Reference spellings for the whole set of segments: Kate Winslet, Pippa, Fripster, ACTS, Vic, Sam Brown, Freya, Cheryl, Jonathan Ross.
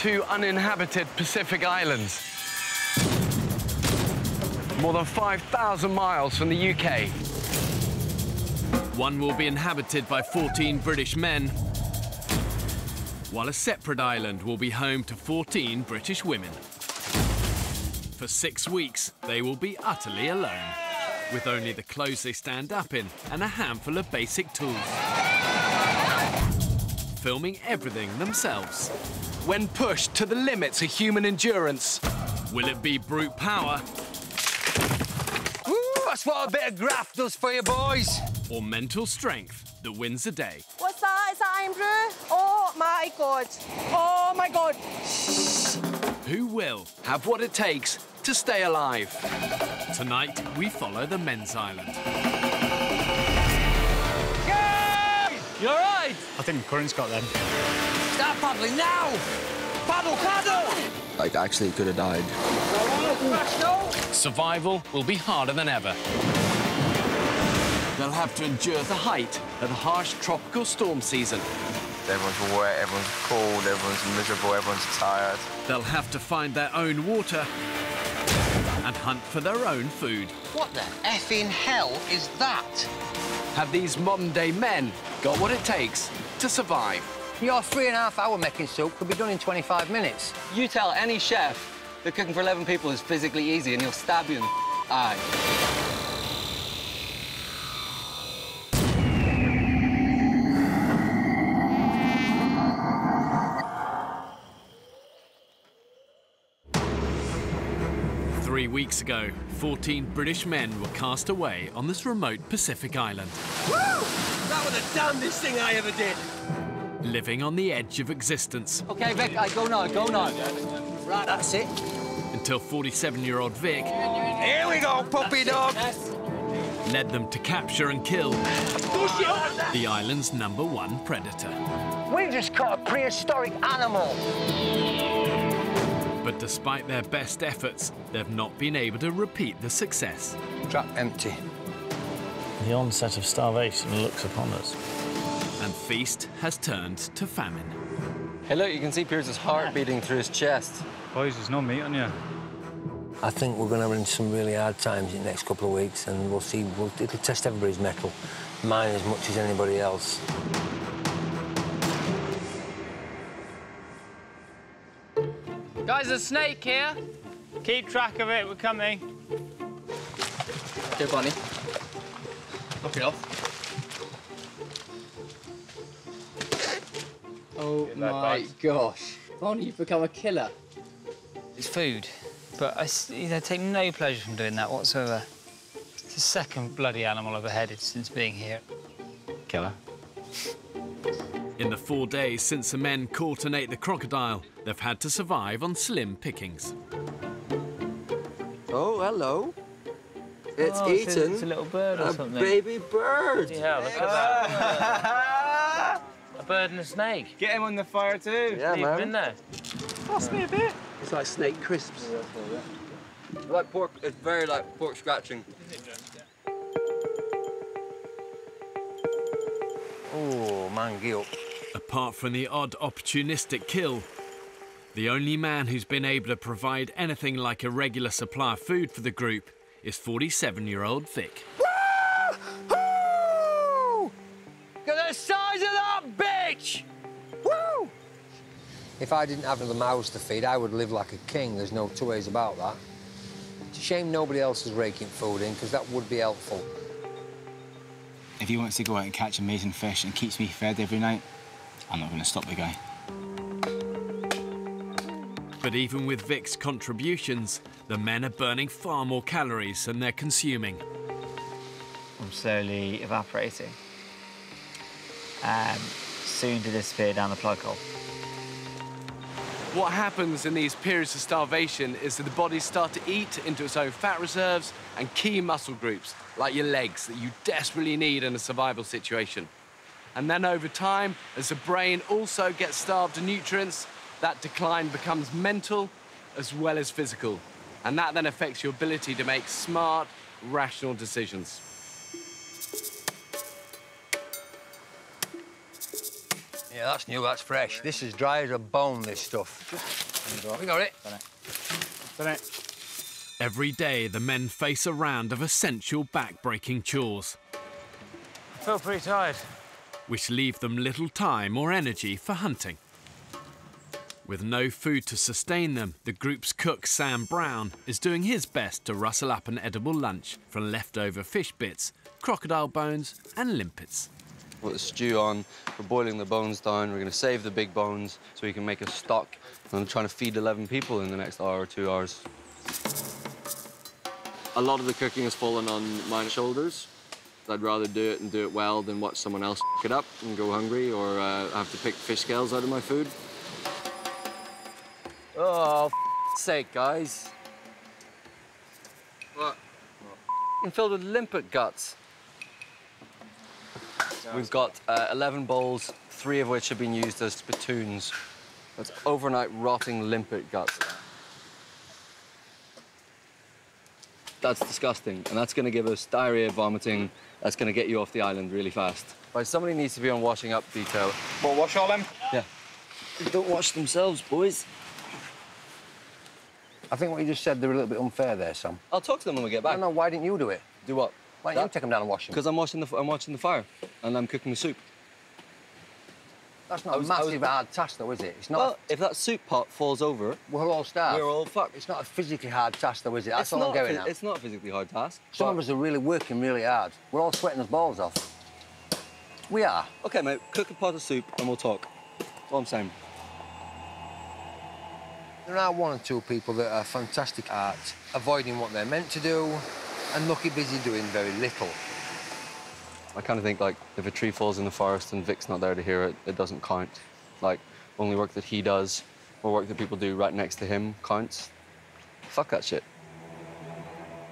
two uninhabited Pacific islands, more than 5,000 miles from the UK. One will be inhabited by 14 British men, while a separate island will be home to 14 British women. For 6 weeks, they will be utterly alone, with only the clothes they stand up in and a handful of basic tools. Filming everything themselves. When pushed to the limits of human endurance, will it be brute power? Woo, that's what a bit of graft does for you, boys. Or mental strength that wins the day. What's that? Is that Andrew? Oh, my God. Oh, my God. Who will have what it takes to stay alive? Tonight, we follow the men's island. Go! You're right. I think the current's got them. Start paddling now! Paddle, paddle! Like, actually, could have died. Survival will be harder than ever. They'll have to endure the height of the harsh tropical storm season. Everyone's wet, everyone's cold, everyone's miserable, everyone's tired. They'll have to find their own water and hunt for their own food. What the effing hell is that? Have these modern-day men got what it takes to survive? Your 3.5 hour making soup could be done in 25 minutes. You tell any chef that cooking for 11 people is physically easy and he'll stab you in the eye. Three weeks ago, 14 British men were cast away on this remote Pacific island. Woo! That was the damnedest thing I ever did. Living on the edge of existence. OK, Vic, I go now, go now. Right, that's it. Until 47-year-old Vic... Here we go, puppy dog! ...led them to capture and kill the island's #1 predator. We just caught a prehistoric animal. But despite their best efforts, they've not been able to repeat the success. Trap empty. The onset of starvation looks upon us. And feast has turned to famine. Hey, look, you can see Pierce's heart beating through his chest. Boys, there's no meat on you. I think we're going to run some really hard times in the next couple of weeks, and we'll see. It'll test everybody's mettle, mine as much as anybody else. Guys, there's a snake here. Keep track of it, we're coming. Here, Bonnie. Knock it off. Oh, my gosh. Bonnie, you've become a killer. It's food, but I take no pleasure from doing that whatsoever. It's the second bloody animal I've beheaded since being here. Killer. In the 4 days since the men caught and ate the crocodile, they've had to survive on slim pickings. Oh, hello. It's eaten. It's a little bird or something. A baby bird. Yeah, look at that. A bird and a snake. Get him on the fire, too. Yeah, man. You've been there. Pass me a bit. It's like snake crisps. Like pork, it's very like pork scratching. Oh, man, guilt. Apart from the odd opportunistic kill, the only man who's been able to provide anything like a regular supply of food for the group is 47-year-old Vic. Woo! Look at the size of that bitch! Woo! If I didn't have another mouse to feed, I would live like a king. There's no two ways about that. It's a shame nobody else is raking food in, because that would be helpful. If he wants to go out and catch amazing fish and keeps me fed every night, I'm not going to stop the guy. But even with Vic's contributions, the men are burning far more calories than they're consuming. I'm slowly evaporating. Soon to disappear down the plug hole. What happens in these periods of starvation is that the body starts to eat into its own fat reserves and key muscle groups, like your legs, that you desperately need in a survival situation. And then over time, as the brain also gets starved of nutrients, that decline becomes mental as well as physical. And that then affects your ability to make smart, rational decisions. Yeah, that's new, that's fresh. This is dry as a bone, this stuff. We got it. Done it. Every day, the men face a round of essential back-breaking chores. I feel pretty tired. Which leave them little time or energy for hunting. With no food to sustain them, the group's cook, Sam Brown, is doing his best to rustle up an edible lunch from leftover fish bits, crocodile bones and limpets. Put the stew on, we're boiling the bones down, we're going to save the big bones so we can make a stock. And I'm trying to feed 11 people in the next hour or 2 hours. A lot of the cooking has fallen on my shoulders. I'd rather do it and do it well than watch someone else f*** it up and go hungry or have to pick fish scales out of my food. Oh, f***'s sake, guys. What? I'm filled with limpet guts. We've got 11 bowls, 3 of which have been used as spittoons. That's overnight rotting limpet guts. That's disgusting, and that's going to give us diarrhea, vomiting. That's going to get you off the island really fast. Right, somebody needs to be on washing up detail. Well, wash all them? Yeah. They don't wash themselves, boys. I think what you just said, they're a little bit unfair there, Sam. I'll talk to them when we get back. No, why didn't you do it? Do what? Why didn't you take them down and wash them? Because I'm watching the fire, and I'm cooking the soup. That's not a massive hard task, though, is it? It's not. Well, if that soup pot falls over, we'll all starve. We're all fucked. It's not a physically hard task, though, is it? That's all I'm going at. It's not a physically hard task. Some of us are really working really hard. We're all sweating our balls off. We are. OK, mate, cook a pot of soup and we'll talk. That's all I'm saying. There are 1 or 2 people that are fantastic at avoiding what they're meant to do and lucky busy doing very little. I kind of think, like, if a tree falls in the forest and Vic's not there to hear it, it doesn't count. Like, only work that he does or work that people do right next to him counts. Fuck that shit.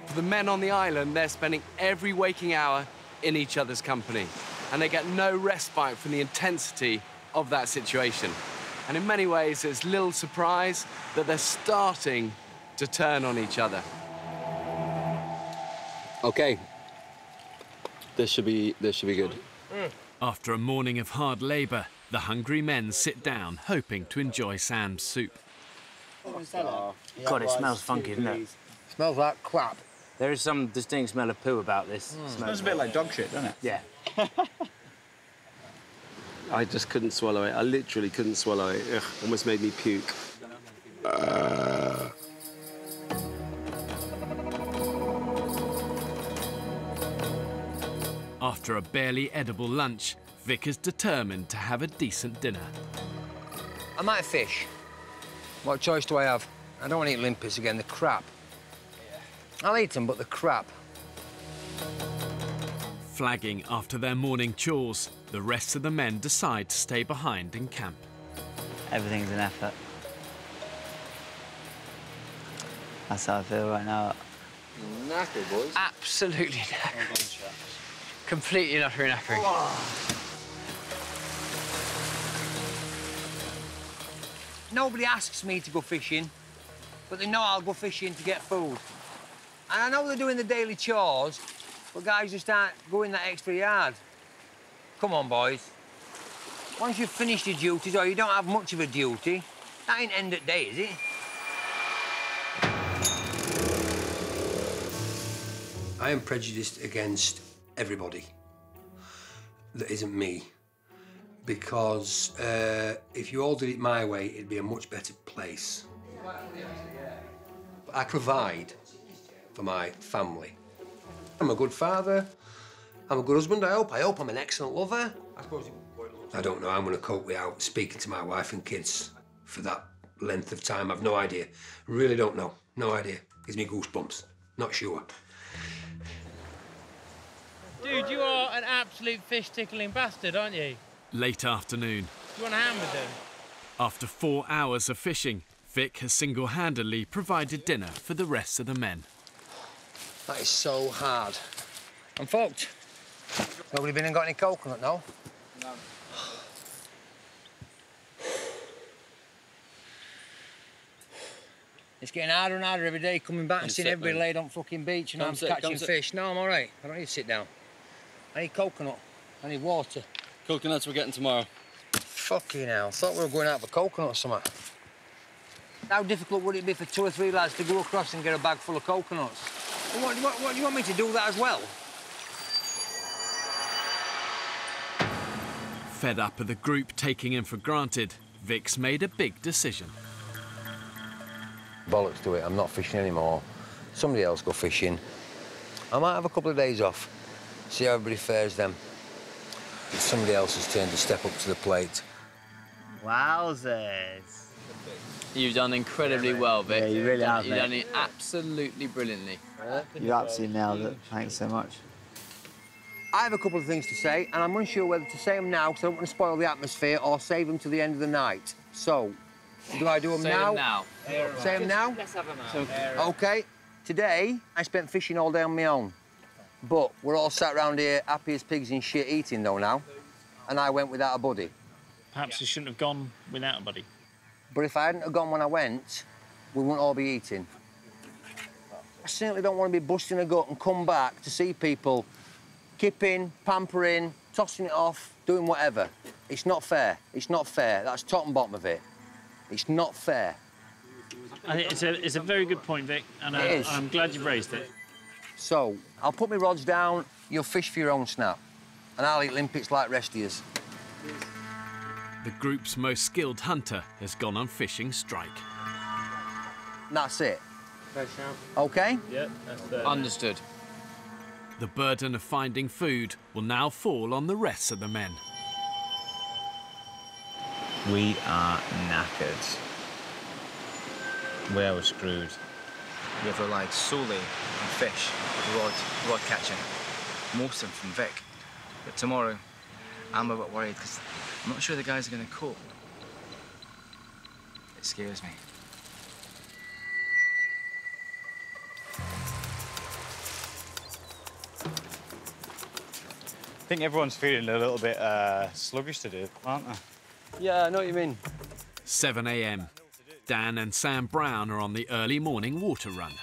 For the men on the island, they're spending every waking hour in each other's company, and they get no respite from the intensity of that situation. And in many ways, it's little surprise that they're starting to turn on each other. OK. This should be good. After a morning of hard labour, the hungry men sit down, hoping to enjoy Sam's soup. God, it smells funky, doesn't it? Smells like crap. There is some distinct smell of poo about this. Smells a bit like dog shit, doesn't it? Yeah. I just couldn't swallow it. I literally couldn't swallow it. Ugh, almost made me puke. After a barely edible lunch, Vic is determined to have a decent dinner. I might fish. What choice do I have? I don't want to eat limpets again, the crap. Yeah. I'll eat them, but the crap. Flagging after their morning chores, the rest of the men decide to stay behind in camp. Everything's an effort. That's how I feel right now. You're knackered, boys. Absolutely knackered. Completely and utter knackering. Nobody asks me to go fishing, but they know I'll go fishing to get food. And I know they're doing the daily chores, but guys just aren't going that extra yard. Come on, boys. Once you've finished your duties, or you don't have much of a duty, that ain't end of day, is it? I am prejudiced against everybody that isn't me, because if you all did it my way, it'd be a much better place. I provide for my family. I'm a good father, I'm a good husband, I hope I'm an excellent lover. I don't know how I'm going to cope without speaking to my wife and kids for that length of time. I've no idea, really don't know, no idea. Gives me goosebumps, not sure. Dude, you are an absolute fish-tickling bastard, aren't you? Late afternoon. Do you want a hand with them? After 4 hours of fishing, Vic has single-handedly provided dinner for the rest of the men. That is so hard. I'm fucked. Nobody been and got any coconut, no? No. It's getting harder and harder every day, coming back and seeing everybody laid on fucking beach and I'm catching fish. No, I'm all right. I don't need to sit down. I need coconut. I need water. Coconuts we're getting tomorrow. Fucking hell, I thought we were going out for coconut or something. How difficult would it be for 2 or 3 lads to go across and get a bag full of coconuts? What do you want me to do that as well? Fed up of the group taking him for granted, Vic's made a big decision. Bollocks to it, I'm not fishing anymore. Somebody else go fishing. I might have a couple of days off, see how everybody fares then. But somebody else has turned to step up to the plate. Wowzers. You've done incredibly well, Vic. Yeah, you really have, mate. You've done it absolutely brilliantly. You absolutely nailed it. Thanks so much. I have a couple of things to say, and I'm unsure whether to say them now because I don't want to spoil the atmosphere or save them to the end of the night. So, do I do them now? Say them now? Let's have them now. OK. Today, I spent fishing all day on my own. But we're all sat round here, happy as pigs in shit eating, though, now. And I went without a buddy. Perhaps you shouldn't have gone without a buddy. But if I hadn't have gone when I went, we wouldn't all be eating. I certainly don't want to be busting a gut and come back to see people kipping, pampering, tossing it off, doing whatever. It's not fair. It's not fair. That's top and bottom of it. It's not fair. I think it's a very good point, Vic, and I'm glad you've raised it. So, I'll put my rods down, you'll fish for your own snap, and I'll eat limpets like rest of yours. The group's most skilled hunter has gone on fishing strike. That's it. OK? Yeah, that's understood. The burden of finding food will now fall on the rest of the men. We are knackered. We are screwed. We have relied solely on fish, rod catching. Most of them from Vic. But tomorrow, I'm a bit worried because I'm not sure the guys are going to cope. It scares me. I think everyone's feeling a little bit sluggish today, aren't they? Yeah, I know what you mean. 7 a.m. Dan and Sam Brown are on the early morning water run.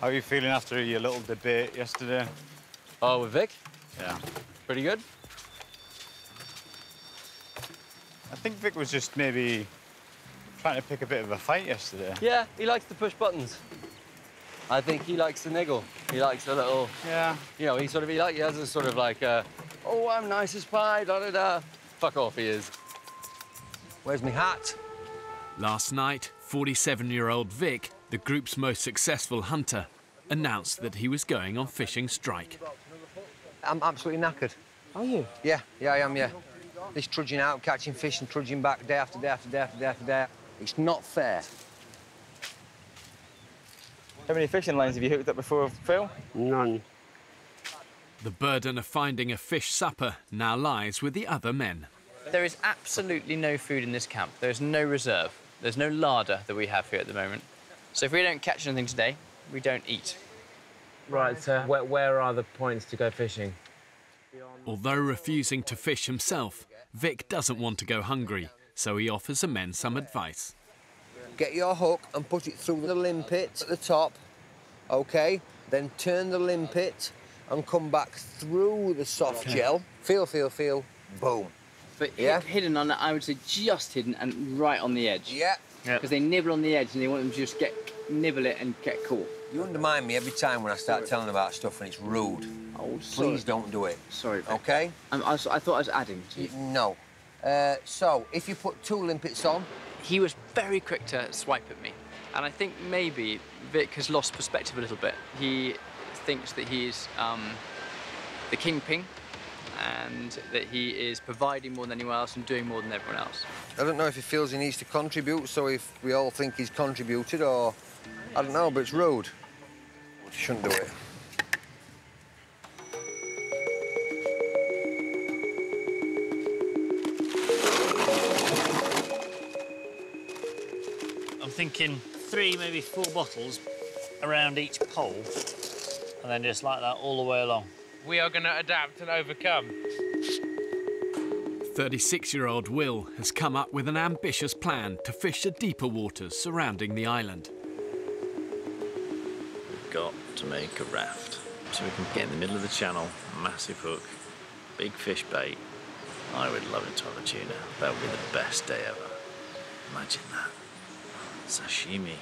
How are you feeling after your little debate yesterday? Oh, with Vic? Yeah. Pretty good? I think Vic was just maybe trying to pick a bit of a fight yesterday. Yeah, he likes to push buttons. I think he likes to niggle. He likes a little, yeah. You know, he has a sort of like, oh, I'm nice as pie, da da da. Fuck off, he is. Where's my hat? Last night, 47-year-old Vic, the group's most successful hunter, announced that he was going on fishing strike. I'm absolutely knackered. Are you? Yeah, I am. Yeah. This trudging out, catching fish, and trudging back day after day after day after day after day. It's not fair. How many fishing lines have you hooked up before, Phil? None. The burden of finding a fish supper now lies with the other men. There is absolutely no food in this camp. There is no reserve. There's no larder that we have here at the moment. So if we don't catch anything today, we don't eat. Right, so where are the points to go fishing? Although refusing to fish himself, Vic doesn't want to go hungry, so he offers the men some advice. Get your hook and put it through the limpet at the top, OK? Then turn the limpet and come back through the soft gel. Feel, boom. But yeah? Hidden on that, I would say just hidden and right on the edge. Yeah. Because they nibble on the edge and they want them to just nibble it and get caught. You undermine me every time when I start telling about stuff and it's rude. Oh, sorry. Please don't do it. Sorry, Vic. OK? I thought I was adding to you. No. So, if you put 2 limpets on, he was very quick to swipe at me. And I think maybe Vic has lost perspective a little bit. He thinks that he's the kingpin and that he is providing more than anyone else and doing more than everyone else. I don't know if he feels he needs to contribute, so if we all think he's contributed or... I don't know, but it's rude. You shouldn't do it. Thinking 3, maybe 4 bottles around each pole, and then just like that all the way along. We are going to adapt and overcome. 36-year-old Will has come up with an ambitious plan to fish the deeper waters surrounding the island. We've got to make a raft so we can get in the middle of the channel, massive hook, big fish bait, I would love it to have a tuna. That would be the best day ever. Imagine that. Sashimi.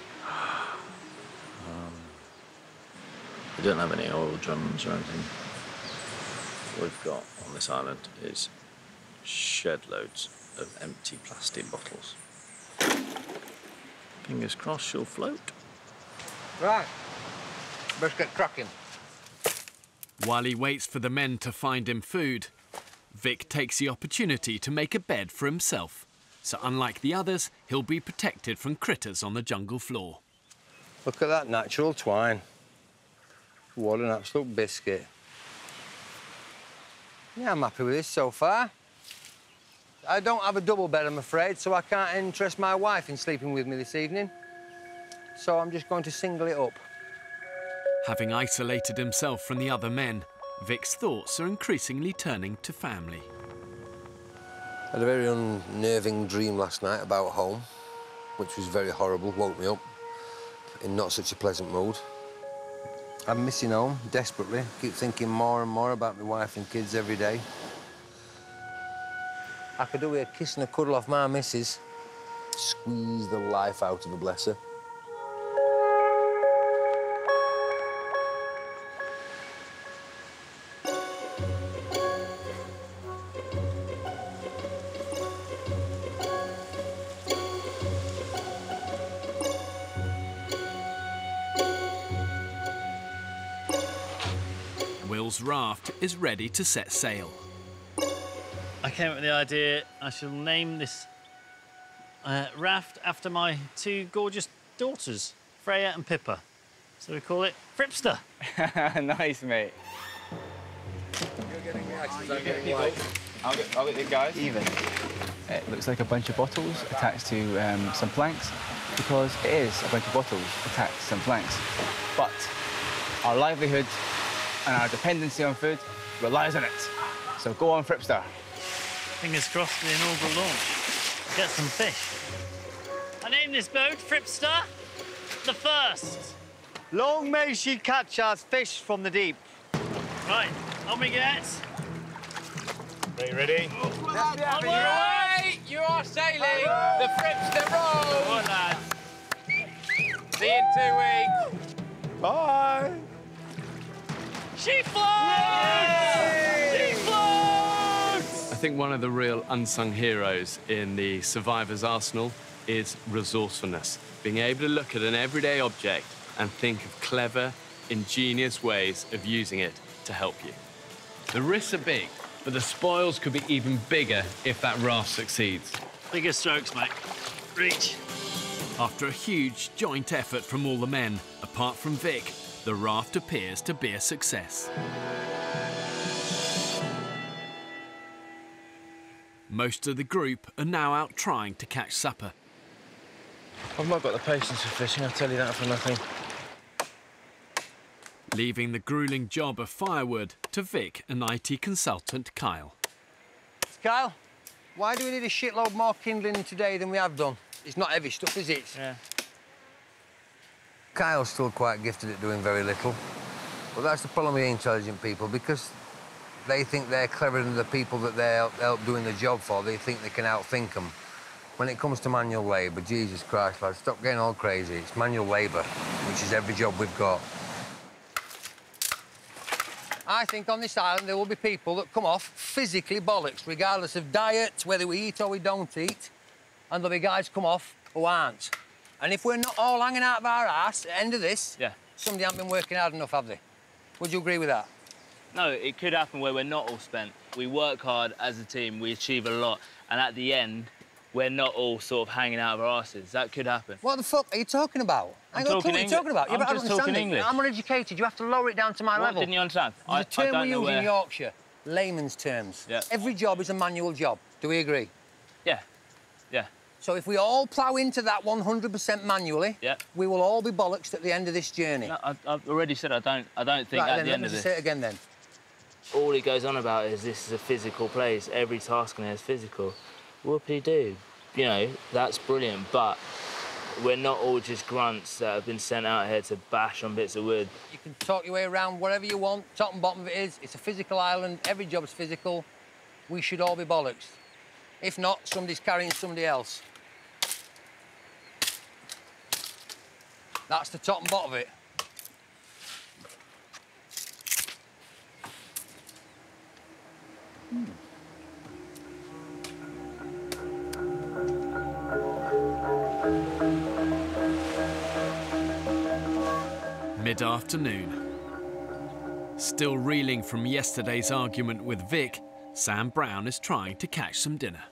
We don't have any oil drums or anything. What we've got on this island is shed loads of empty plastic bottles. Fingers crossed she'll float. Right. Let's get cracking. While he waits for the men to find him food, Vic takes the opportunity to make a bed for himself. So unlike the others, he'll be protected from critters on the jungle floor. Look at that natural twine. What an absolute biscuit. Yeah, I'm happy with this so far. I don't have a double bed, I'm afraid, so I can't interest my wife in sleeping with me this evening. So I'm just going to single it up. Having isolated himself from the other men, Vic's thoughts are increasingly turning to family. I had a very unnerving dream last night about home, which was very horrible, woke me up in not such a pleasant mood. I'm missing home, desperately. Keep thinking more and more about my wife and kids every day. I could do with a kiss and a cuddle off my missus. Squeeze the life out of a blesser. Will's raft is ready to set sail. I came up with the idea I shall name this raft after my two gorgeous daughters, Freya and Pippa. So we call it Fripster. Nice, mate. You're getting the axes, I'm getting white. I'll get you guys. Even. It looks like a bunch of bottles attached to some planks, because it is a bunch of bottles attached to some planks. But our livelihood and our dependency on food relies on it. So go on, Fripster. Fingers crossed for the inaugural launch. Get some fish. I named this boat Fripster the First. Long may she catch us fish from the deep. Right, on we get. Are you ready? Oh, well, yeah, right. You are sailing the Fripster rolls. Come on, lads. See you in 2 weeks. Bye. She flies! She flies! I think one of the real unsung heroes in the survivors' arsenal is resourcefulness. Being able to look at an everyday object and think of clever, ingenious ways of using it to help you. The risks are big, but the spoils could be even bigger if that raft succeeds. Bigger strokes, mate. Reach. After a huge joint effort from all the men, apart from Vic, the raft appears to be a success. Most of the group are now out trying to catch supper. I've not got the patience for fishing, I'll tell you that for nothing. Leaving the gruelling job of firewood to Vic and IT consultant Kyle. Kyle, why do we need a shitload more kindling today than we have done? It's not heavy stuff, is it? Yeah. Kyle's still quite gifted at doing very little. But that's the problem with intelligent people, because they think they're cleverer than the people that they're help doing the job for. They think they can outthink them. When it comes to manual labour, Jesus Christ, lads, stop getting all crazy. It's manual labour, which is every job we've got. I think on this island there will be people that come off physically bollocks, regardless of diet, whether we eat or we don't eat, and there'll be guys come off who aren't. And if we're not all hanging out of our arse at the end of this, somebody hasn't been working hard enough, have they? Would you agree with that? No, it could happen where we're not all spent. We work hard as a team, we achieve a lot, and at the end, we're not all sort of hanging out of our arses. That could happen. What the fuck are you talking about? I ain't got a clue what you're talking about. I'm just talking English. I'm uneducated, you have to lower it down to my level. What didn't you understand? The term we use in Yorkshire, layman's terms. Yeah. Every job is a manual job. Do we agree? Yeah, yeah. So if we all plough into that 100% manually, we will all be bollocks at the end of this journey. No, I've already said I don't think at the end of this. Right, then, let me say it again, then. All he goes on about is this is a physical place. Every task in here is physical. Whoop-de-doo. You know, that's brilliant, but we're not all just grunts that have been sent out here to bash on bits of wood. You can talk your way around whatever you want, top and bottom of it is. It's a physical island. Every job's physical. we should all be bollocks. If not, somebody's carrying somebody else. That's the top and bottom of it. Mm. Mid-afternoon. Still reeling from yesterday's argument with Vic, Sam Brown is trying to catch some dinner.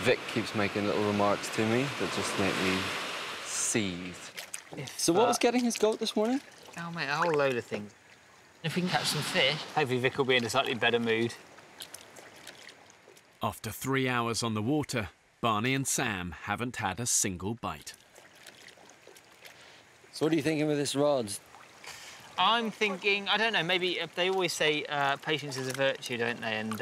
Vic keeps making little remarks to me that just make me seethe. So what was getting his goat this morning? Oh, mate, a whole load of things. If we can catch some fish... Hopefully Vic will be in a slightly better mood. After 3 hours on the water, Barney and Sam haven't had a single bite. So what are you thinking with this rod? I'm thinking, I don't know, maybe they always say patience is a virtue, don't they? And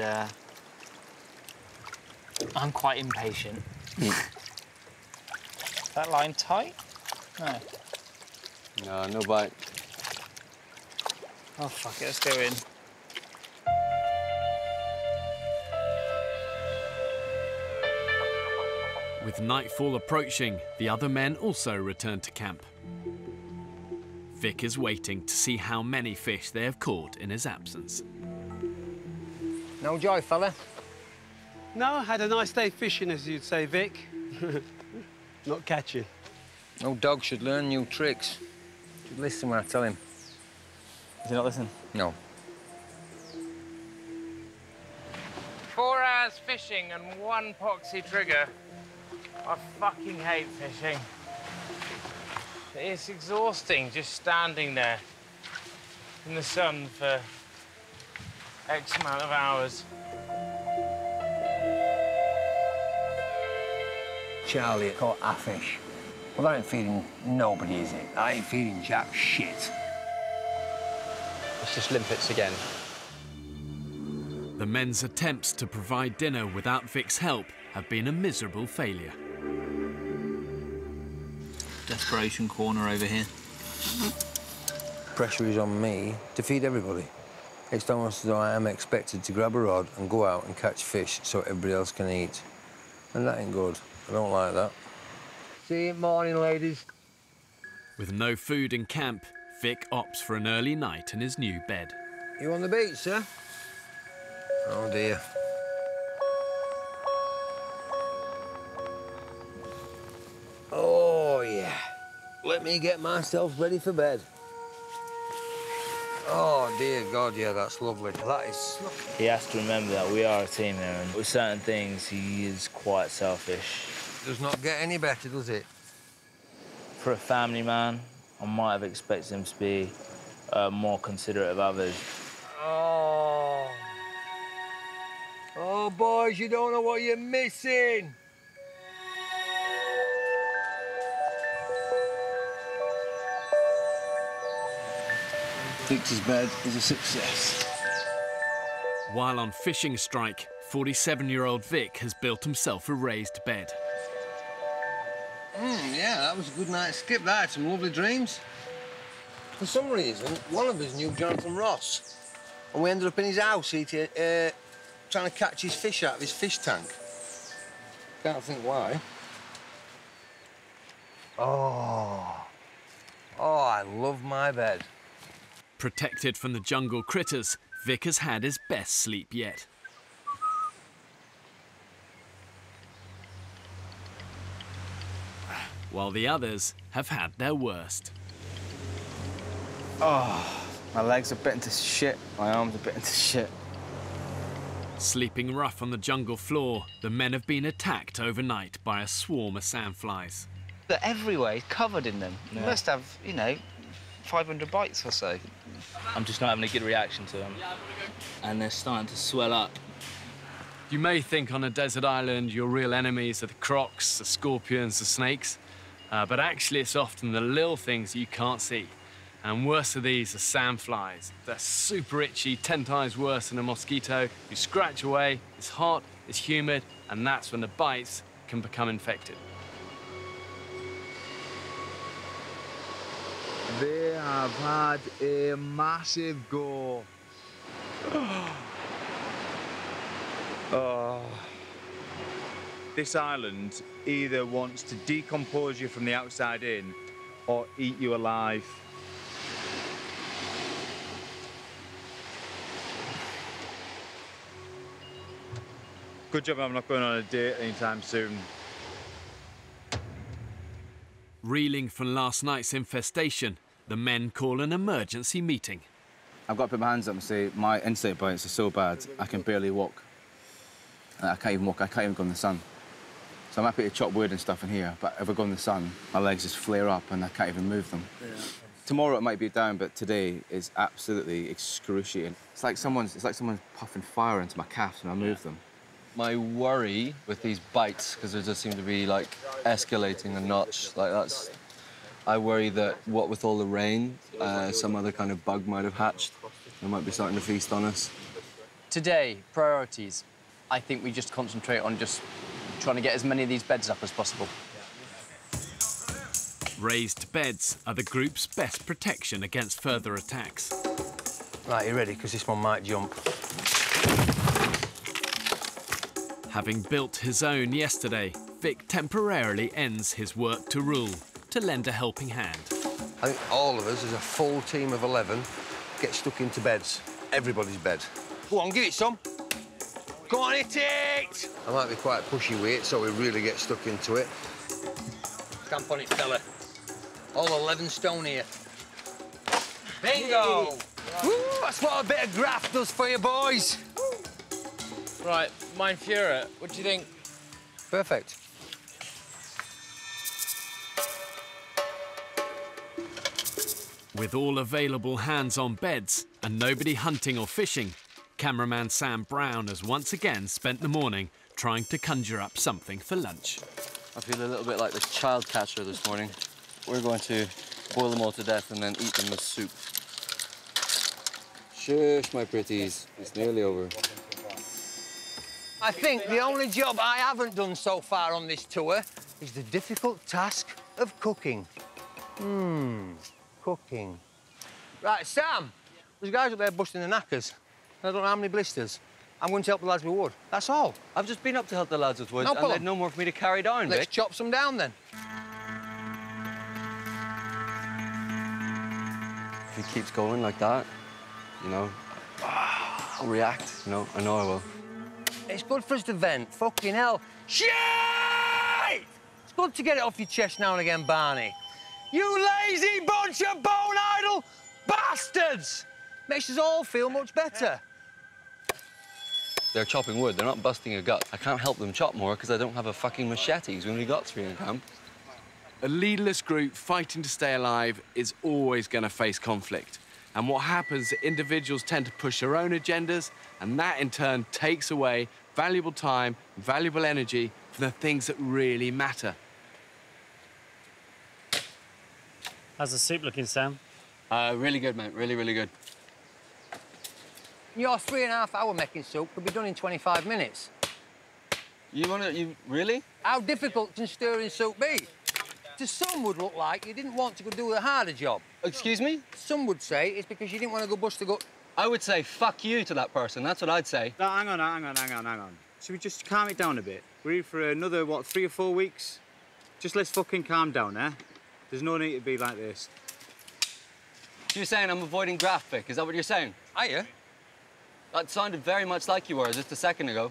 I'm quite impatient. Is that line tight? No. No, no bite. Oh, fuck it, let's go in. With nightfall approaching, the other men also return to camp. Vic is waiting to see how many fish they have caught in his absence. No joy, fella. No, had a nice day fishing, as you'd say, Vic. Not catching. No dog should learn new tricks. Should listen when I tell him. Does he not listen? No. 4 hours fishing and one poxy trigger. I fucking hate fishing. It's exhausting just standing there in the sun for X amount of hours. Charlie caught a fish. Well, that ain't feeding nobody, is it? I ain't feeding jack shit. It's just limpets again. The men's attempts to provide dinner without Vic's help have been a miserable failure. Desperation corner over here. Pressure is on me to feed everybody. It's almost as though I am expected to grab a rod and go out and catch fish so everybody else can eat. And that ain't good. I don't like that. See you morning, ladies. With no food in camp, Vic opts for an early night in his new bed. You on the beach, sir? Oh, dear. Let me get myself ready for bed. Oh, dear God, yeah, that's lovely. That is... He has to remember that we are a team here, and with certain things, he is quite selfish. Does not get any better, does it? For a family man, I might have expected him to be more considerate of others. Oh. Oh, boys, you don't know what you're missing. Vic's bed is a success. While on fishing strike, 47-year-old Vic has built himself a raised bed. Yeah, that was a good night's skip. That had some lovely dreams. For some reason, one of us knew Jonathan Ross, and we ended up in his house eating, trying to catch his fish out of his fish tank. Can't think why. Oh. Oh, I love my bed. Protected from the jungle critters, Vic has had his best sleep yet. While the others have had their worst. Oh, my legs are bitten to shit, my arms are bitten to shit. Sleeping rough on the jungle floor, the men have been attacked overnight by a swarm of sandflies. They're everywhere, covered in them. Yeah. You must have, you know, 500 bites or so. I'm just not having a good reaction to them. And they're starting to swell up. You may think on a desert island your real enemies are the crocs, the scorpions, the snakes, but actually it's often the little things you can't see. And worse of these are sandflies. They're super itchy, 10 times worse than a mosquito. You scratch away, it's hot, it's humid, and that's when the bites can become infected. They have had a massive go. This island either wants to decompose you from the outside in or eat you alive. Good job I'm not going on a date anytime soon. Reeling from last night's infestation, the men call an emergency meeting. I've got to put my hands up and say my insect bites are so bad I can barely walk. I can't even walk, I can't even go in the sun. So I'm happy to chop wood and stuff in here, but if I go in the sun, my legs just flare up and I can't even move them. Yeah. Tomorrow it might be down, but today is absolutely excruciating. It's like someone's puffing fire into my calves when I move them. My worry with these bites, because they just seem to be, like, escalating a notch, like that's... I worry that, what with all the rain, some other kind of bug might have hatched. They might be starting to feast on us. Today, priorities. I think we just concentrate on just trying to get as many of these beds up as possible. Raised beds are the group's best protection against further attacks. Right, you ready? Because this one might jump. Having built his own yesterday, Vic temporarily ends his work to rule to lend a helping hand. I think all of us, as a full team of 11, get stuck into beds. Everybody's bed. Go on, give it some. Go on, hit it! I might be quite pushy with it, so we really get stuck into it. Stamp on it, fella. All 11 stone here. Bingo! Woo, that's what a bit of graft does for you boys. Right, mein Führer, what do you think? Perfect. With all available hands on beds and nobody hunting or fishing, cameraman Sam Brown has once again spent the morning trying to conjure up something for lunch. I feel a little bit like the child catcher this morning. We're going to boil them all to death and then eat them with soup. Shush, my pretties. It's nearly over. I think the only job I haven't done so far on this tour is the difficult task of cooking. Cooking. Right, Sam, there's guys up there busting the knackers. I don't know how many blisters. I'm going to help the lads with wood, that's all. I've just been up to help the lads with wood, and there's no more for me to carry down, Vic. Let's chop some down, then. If he keeps going like that, you know, I'll react, you know, I know I will. It's good for us to vent, fucking hell. Shit! It's good to get it off your chest now and again, Barney. You lazy bunch of bone-idle bastards! Makes us all feel much better. They're chopping wood, they're not busting a gut. I can't help them chop more because I don't have a fucking machete. We've only got three in camp. A leaderless group fighting to stay alive is always going to face conflict. And what happens, individuals tend to push their own agendas, and that in turn takes away valuable time, valuable energy for the things that really matter. How's the soup looking, Sam? Really good, mate. Really, really good. Your 3.5 hour making soup could be done in 25 minutes. You want to... You really? How difficult can stirring soup be? To some would look like you didn't want to go do the harder job. Excuse me? Some would say it's because you didn't want to go bust the gut. I would say fuck you to that person, that's what I'd say. No, hang on. Should we just calm it down a bit? We're here for another, what, 3 or 4 weeks? Just let's fucking calm down, eh? There's no need to be like this. You're saying I'm avoiding graft, Vic, is that what you're saying? Are you? That sounded very much like you were just a second ago.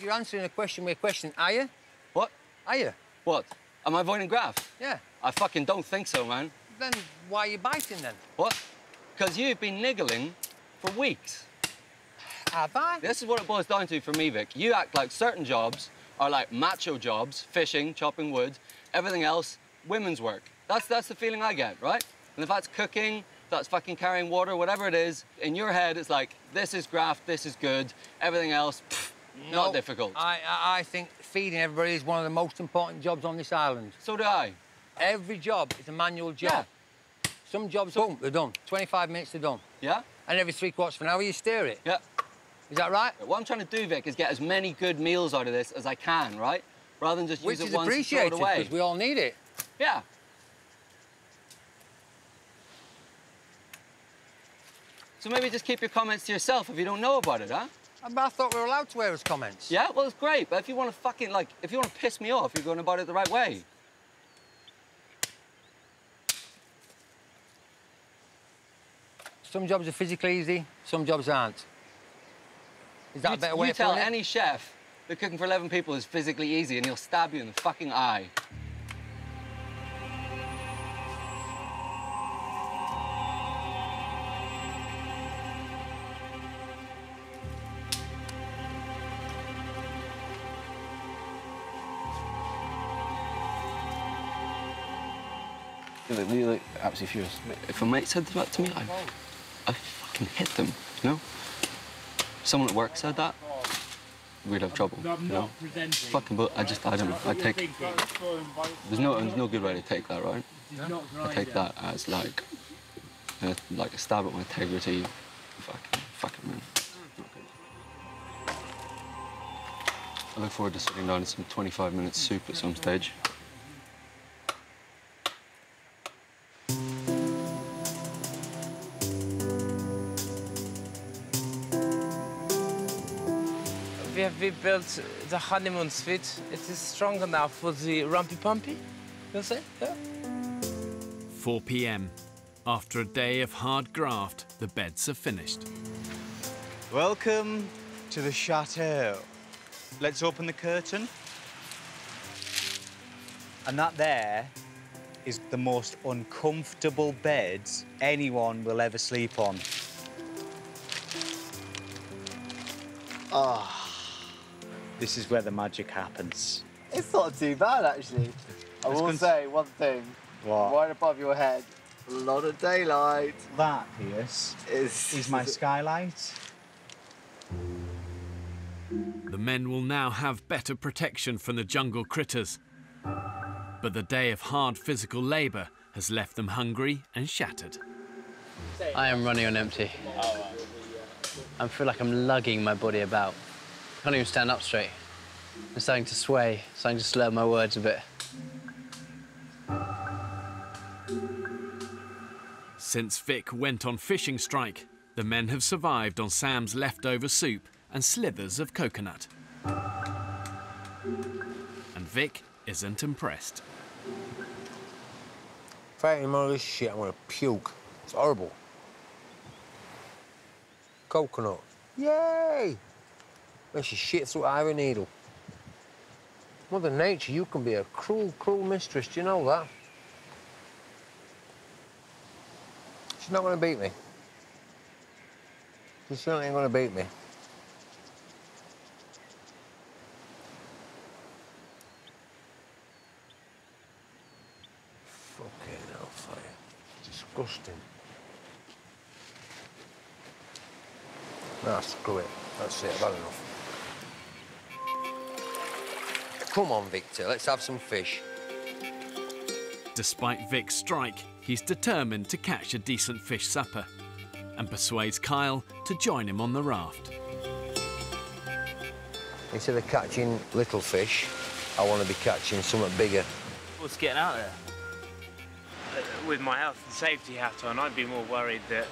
You're answering a question with a question, are you? What? Are you? What? Am I avoiding graft? Yeah. I fucking don't think so, man. Then why are you biting, then? What? Because you've been niggling for weeks. Have I? This is what it boils down to for me, Vic. You act like certain jobs are like macho jobs, fishing, chopping wood, everything else, women's work. That's the feeling I get, right? And if that's cooking, that's fucking carrying water, whatever it is, in your head, it's like, this is graft, this is good, everything else, pfft. No, not difficult. I think feeding everybody is one of the most important jobs on this island. So do I. Every job is a manual job. Yeah. Some jobs, boom, they're done. 25 minutes, they're done. Yeah? And every 3/4 of an hour, you stir it. Yeah. Is that right? What I'm trying to do, Vic, is get as many good meals out of this as I can, right? Rather than just use it once and throw it away. Which is appreciated, because we all need it. Yeah. So maybe just keep your comments to yourself if you don't know about it, huh? I thought we were allowed to wear his comments. Yeah, well, it's great, but if you want to fucking, like, if you want to piss me off, you're going about it the right way. Some jobs are physically easy, some jobs aren't. Is that a better way of putting it? You tell any chef that cooking for 11 people is physically easy and he'll stab you in the fucking eye. You look absolutely furious. If a mate said that to me, I fucking hit them, you know? If someone at work said that, we'd have trouble, you know? Fucking, but I don't know, I take... There's no good way to take that, right? Yeah. I take that as, like a stab at my integrity. Fucking man. Not good. I look forward to sitting down in some 25-minute soup at some stage. We built the honeymoon suite. It is strong enough for the rumpy-pumpy, you say? Yeah. 4 p.m. After a day of hard graft, the beds are finished. Welcome to the chateau. Let's open the curtain. And that there is the most uncomfortable bed anyone will ever sleep on. Ah. This is where the magic happens. It's not too bad, actually. I will say one thing. What? Right above your head, a lot of daylight. That, Pierce, is my skylight. The men will now have better protection from the jungle critters. But the day of hard physical labour has left them hungry and shattered. I am running on empty. I feel like I'm lugging my body about. I can't even stand up straight. I'm starting to sway, starting to slur my words a bit. Since Vic went on fishing strike, the men have survived on Sam's leftover soup and slithers of coconut. And Vic isn't impressed. If I eat more of this shit, I'm gonna puke. It's horrible. Coconut. Yay! She shits through an iron needle. Mother Nature, you can be a cruel, cruel mistress, do you know that? She's not going to beat me. She certainly ain't going to beat me. Fucking hellfire. Disgusting. Ah, screw it. That's it, I've had enough. Come on, Victor, let's have some fish. Despite Vic's strike, he's determined to catch a decent fish supper and persuades Kyle to join him on the raft. Instead of catching little fish, I want to be catching something bigger. What's getting out there? With my health and safety hat on, I'd be more worried that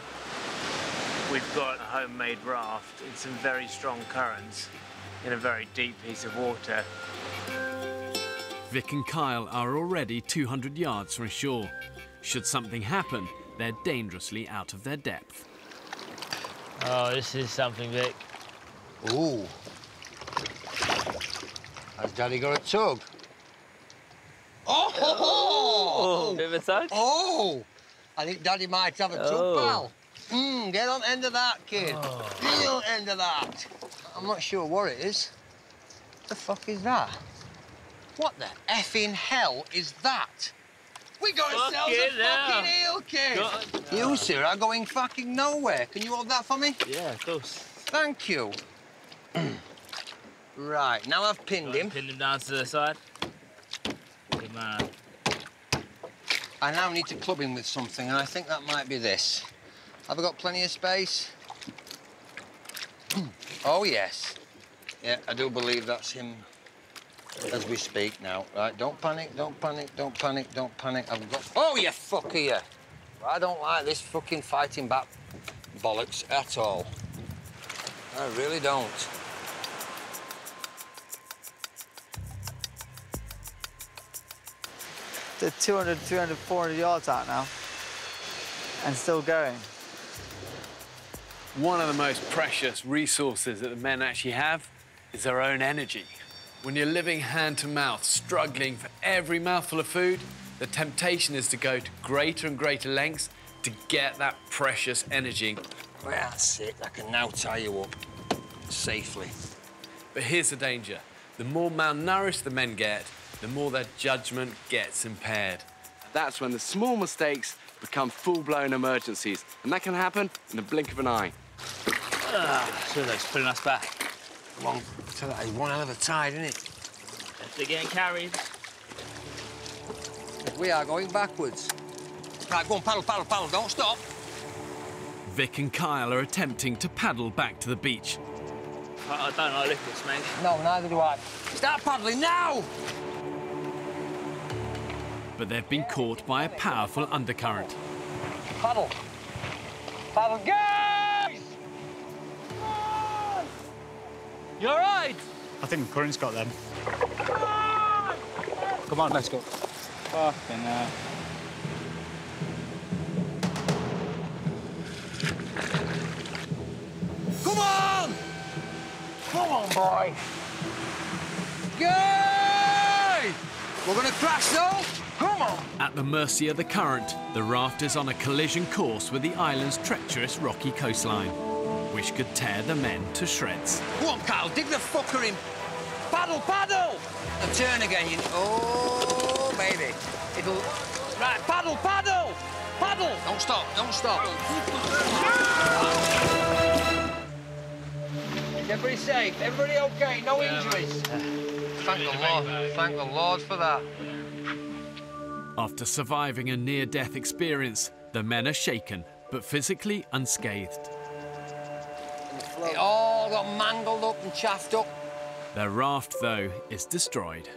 we've got a homemade raft in some very strong currents in a very deep piece of water. Vic and Kyle are already 200 yards from shore. Should something happen, they're dangerously out of their depth. Oh, this is something, Vic. Ooh. Has Daddy got a tug? Oh! Oh! Bit of a tug? Oh! I think Daddy might have a tug, pal. Mmm, get on end of that, kid. Oh. Get on end of that. I'm not sure what it is. What the fuck is that? What the effing hell is that? We got ourselves a fucking eel, kid! You, sir, are going fucking nowhere. Can you hold that for me? Yeah, of course. Thank you. Right, now I've pinned him. Pinned him down to the side. Good man. I now need to club him with something, and I think that might be this. Have I got plenty of space? Oh, yes. Yeah, I do believe that's him. As we speak now, right? Don't panic, don't panic, don't panic, don't panic. I've got... Oh, you fucker, you! I don't like this fucking fighting back bollocks at all. I really don't. They're 200, 300, 400 yards out now and still going. One of the most precious resources that the men actually have is their own energy. When you're living hand to mouth, struggling for every mouthful of food, the temptation is to go to greater and greater lengths to get that precious energy. Well, that's it. I can now tie you up safely. But here's the danger. The more malnourished the men get, the more their judgment gets impaired. That's when the small mistakes become full-blown emergencies, and that can happen in the blink of an eye. Sure, that's putting us back. Come on, so that is one hell of a tide, isn't it? They're getting carried. We are going backwards. Right, go on, paddle, paddle, paddle, don't stop. Vic and Kyle are attempting to paddle back to the beach. I don't like liquids, mate. No, neither do I. Start paddling now! But they've been caught by a powerful undercurrent. Paddle. Paddle, guys! You're right! I think the current's got them. Come on, let's go. Fucking hell. Come on! Come on, boy. Go! We're gonna crash though. Come on! At the mercy of the current, the raft is on a collision course with the island's treacherous rocky coastline, which could tear the men to shreds. Come on, Kyle, dig the fucker in. Paddle, paddle! A turn again, you... Oh, baby. It'll... Right, paddle, paddle! Paddle! Don't stop, don't stop. Is everybody safe? Everybody OK? No injuries? Thank the Lord. Thank the Lord for that. After surviving a near-death experience, the men are shaken, but physically unscathed. It all got mangled up and chaffed up. Their raft, though, is destroyed.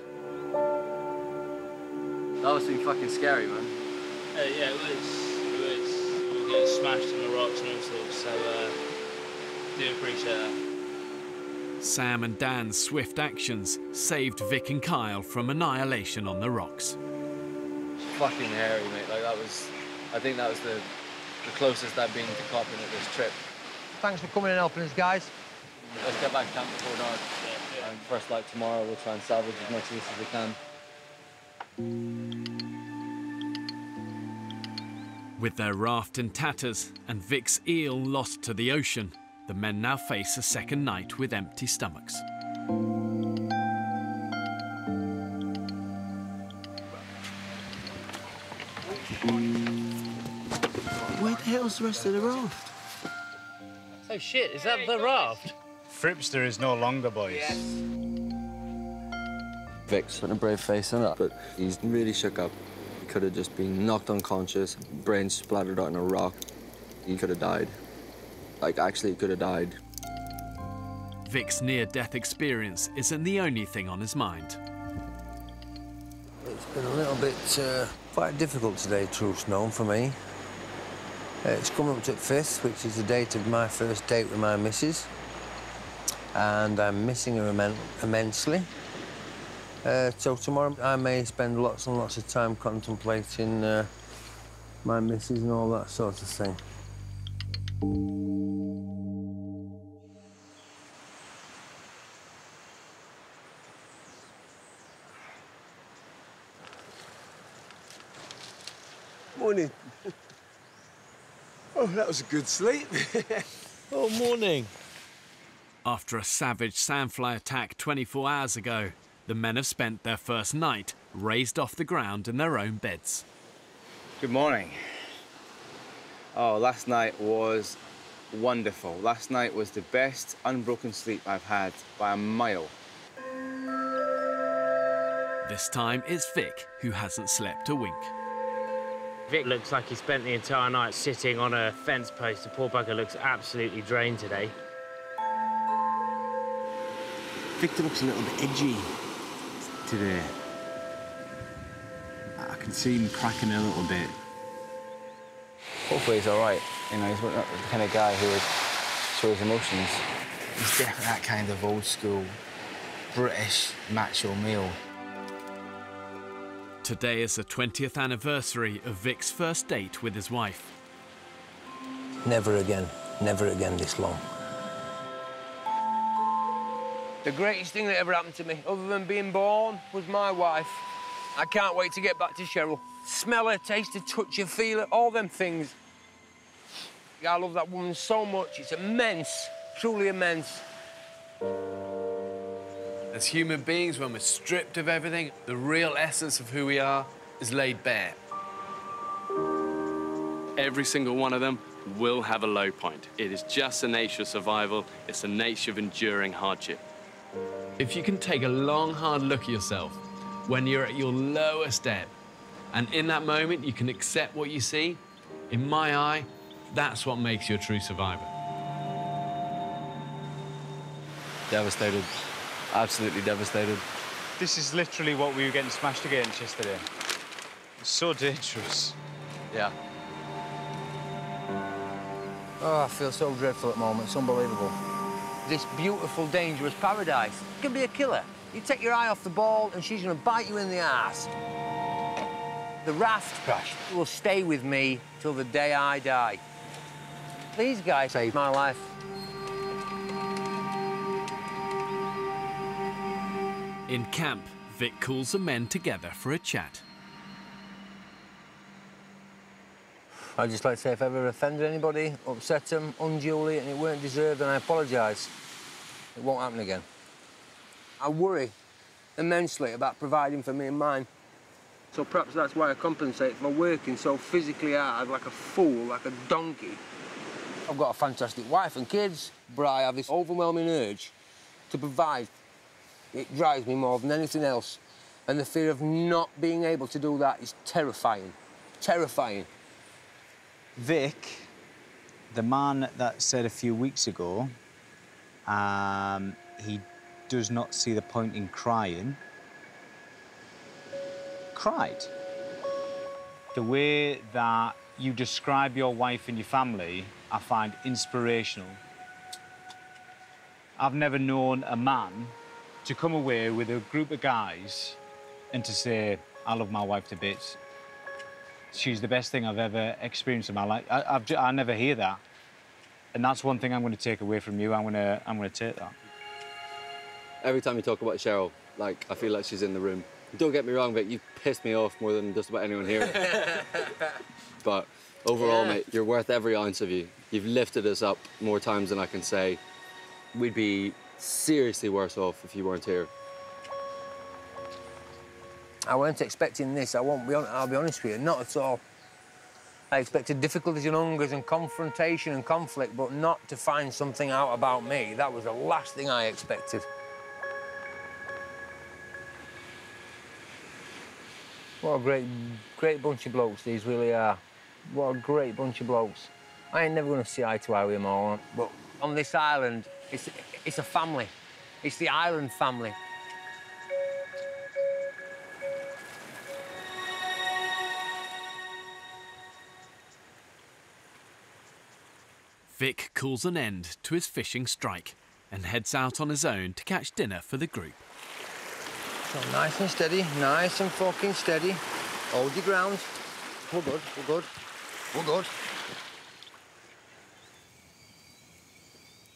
That was been fucking scary, man. Yeah, it was. It was. We were getting smashed on the rocks and all sorts, so do appreciate that. Sam and Dan's swift actions saved Vic and Kyle from annihilation on the rocks. It's fucking hairy, mate. Like, that was... I think that was the closest I've been to copping at this trip. Thanks for coming and helping us, guys. Let's get back to camp before dark. Yeah. And first light tomorrow, we'll try and salvage as much of this as we can. With their raft in tatters and Vic's eel lost to the ocean, the men now face a second night with empty stomachs. Where the hell's the rest of the raft? Oh, shit, is that the raft? Fripster is no longer, boys. Yes. Vic's put a brave face on that, but he's really shook up. He could have just been knocked unconscious, brain splattered out on a rock. He could have died. Like, actually, he could have died. Vic's near-death experience isn't the only thing on his mind. It's been a little bit quite difficult today, truth's known, for me. It's come up to 5th, which is the date of my first date with my missus. And I'm missing her immensely. So tomorrow I may spend lots and lots of time contemplating my missus and all that sort of thing. Morning. Oh, that was a good sleep. Oh, morning. After a savage sandfly attack 24 hours ago, the men have spent their first night raised off the ground in their own beds. Good morning. Oh, last night was wonderful. Last night was the best unbroken sleep I've had by a mile. This time it's Vic who hasn't slept a wink. Vic looks like he spent the entire night sitting on a fence post. The poor bugger looks absolutely drained today. Victor looks a little bit edgy today. I can see him cracking a little bit. Hopefully he's all right. You know, he's not the kind of guy who would show his emotions. It's definitely that kind of old school British macho meal. Today is the 20th anniversary of Vic's first date with his wife. Never again this long. The greatest thing that ever happened to me, other than being born, was my wife. I can't wait to get back to Cheryl. Smell her, taste her, touch her, feel her, all them things. I love that woman so much. It's immense, truly immense. As human beings, when we're stripped of everything, the real essence of who we are is laid bare. Every single one of them will have a low point. It is just the nature of survival. It's the nature of enduring hardship. If you can take a long, hard look at yourself when you're at your lowest ebb, and in that moment you can accept what you see, in my eye, that's what makes you a true survivor. Devastated. Absolutely devastated. This is literally what we were getting smashed against yesterday. It's so dangerous. Yeah. Oh, I feel so dreadful at the moment. It's unbelievable. This beautiful, dangerous paradise. It can be a killer. You take your eye off the ball and she's going to bite you in the arse. The raft crash will stay with me till the day I die. These guys saved my life. In camp, Vic calls the men together for a chat. I'd just like to say, if I ever offended anybody, upset them unduly, and it weren't deserved, then I apologise. It won't happen again. I worry immensely about providing for me and mine. So perhaps that's why I compensate for working so physically hard, like a fool, like a donkey. I've got a fantastic wife and kids, but I have this overwhelming urge to provide. It drives me more than anything else. And the fear of not being able to do that is terrifying. Terrifying. Vic, the man that said a few weeks ago, he does not see the point in crying, cried. The way that you describe your wife and your family, I find inspirational. I've never known a man to come away with a group of guys and to say, I love my wife to bits. She's the best thing I've ever experienced in my life. I never hear that. And that's one thing I'm going to take away from you. I'm going to take that. Every time you talk about Cheryl, like, I feel like she's in the room. Don't get me wrong, Vic, you pissed me off more than just about anyone here. But overall, yeah, mate, you're worth every ounce of you. You've lifted us up more times than I can say. We'd be seriously worse off if you weren't here. I weren't expecting this. I'll be honest with you, not at all. I expected difficulties and hungers and confrontation and conflict, but not to find something out about me. That was the last thing I expected. What a great bunch of blokes these really are. What a great bunch of blokes. I ain't never going to see eye to eye with them all, but on this island, it's a family. It's the island family. Vic calls an end to his fishing strike and heads out on his own to catch dinner for the group. So nice and steady, nice and fucking steady. Hold your ground. We're good, we're good, we're good.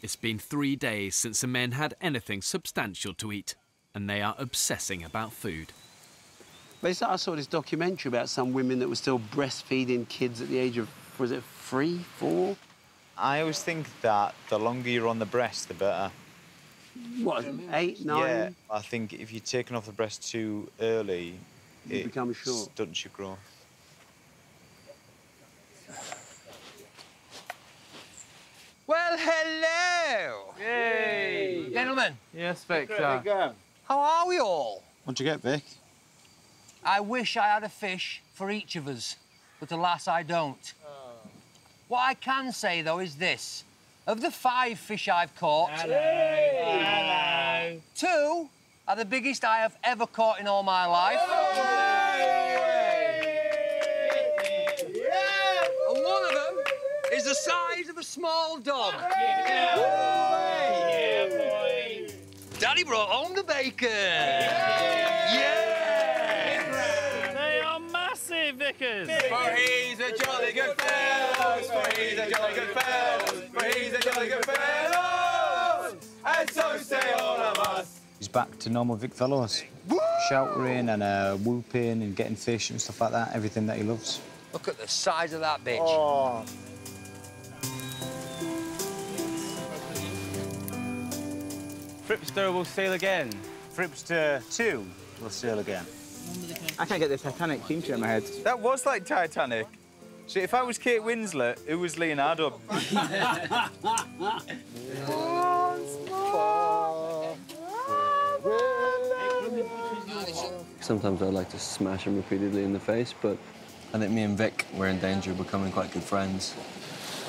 It's been 3 days since the men had anything substantial to eat, and they are obsessing about food. It's like I saw this documentary about some women that were still breastfeeding kids at the age of, was it 3, 4? I always think that the longer you're on the breast, the better. What, 8, 9? Yeah, I think if you're taking off the breast too early, it becomes short. Stunts your growth. Well, hello! Yay! Gentlemen. Yes, Vic. How are we all? What'd you get, Vic? I wish I had a fish for each of us, but alas, I don't. What I can say, though, is this. Of the 5 fish I've caught, hello. 2 are the biggest I have ever caught in all my life. And one of them is the size of a small dog. They brought home the bacon! Yeah! Yes! They are massive, Vickers! For he's a jolly good fellow! For he's a jolly good fellow! For he's a jolly good fellow! And so say all of us! He's back to normal Vic fellows. Woo! Sheltering and whooping and getting fish and stuff like that, everything that he loves. Look at the size of that bitch. Oh. Fripster will sail again. Fripster 2 will sail again. I can't get the Titanic theme tune in my head. That was like Titanic. See, if I was Kate Winslet, who was Leonardo? Sometimes I like to smash him repeatedly in the face, but I think me and Vic, we're in danger of becoming quite good friends.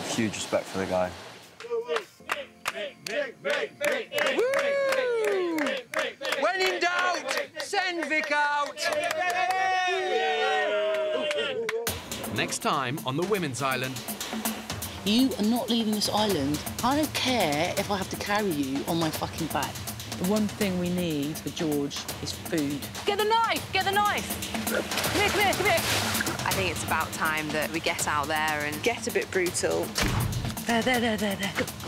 Huge respect for the guy. When in doubt, send Vic out! Next time on the Women's Island. You are not leaving this island. I don't care if I have to carry you on my fucking back. The one thing we need for George is food. Get the knife! Get the knife! Come here, come here, come here! I think it's about time that we get out there and get a bit brutal. There, there, there, there, there. Go.